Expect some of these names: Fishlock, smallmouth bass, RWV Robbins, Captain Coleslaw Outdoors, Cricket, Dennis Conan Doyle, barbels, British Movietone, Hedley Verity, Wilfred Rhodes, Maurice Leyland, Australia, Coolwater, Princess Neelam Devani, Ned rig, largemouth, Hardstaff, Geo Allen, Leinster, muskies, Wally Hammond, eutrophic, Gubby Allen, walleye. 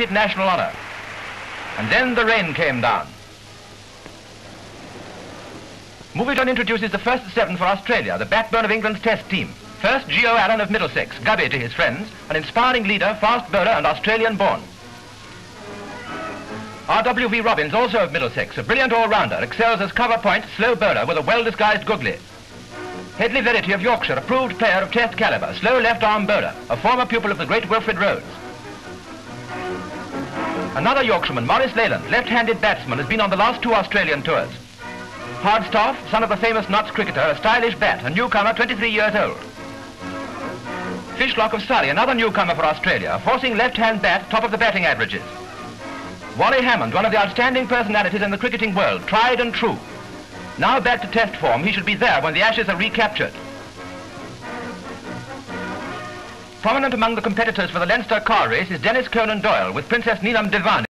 did national honour. And then the rain came down. Movietone introduces the first seven for Australia, the backbone of England's test team. First, Geo Allen of Middlesex, Gubby to his friends, an inspiring leader, fast bowler and Australian-born. RWV Robbins, also of Middlesex, a brilliant all-rounder, excels as cover point, slow bowler with a well-disguised googly. Hedley Verity of Yorkshire, a proved player of test calibre, slow left-arm bowler, a former pupil of the great Wilfred Rhodes. Another Yorkshireman, Maurice Leyland, left-handed batsman, has been on the last two Australian tours. Hardstaff, son of the famous Notts cricketer, a stylish bat, a newcomer, 23 years old. Fishlock of Surrey, another newcomer for Australia, a forcing left-hand bat, top of the batting averages. Wally Hammond, one of the outstanding personalities in the cricketing world, tried and true. Now back to test form, he should be there when the Ashes are recaptured. Prominent among the competitors for the Leinster car race is Dennis Conan Doyle with Princess Neelam Devani.